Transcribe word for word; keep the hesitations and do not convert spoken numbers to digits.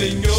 Señor.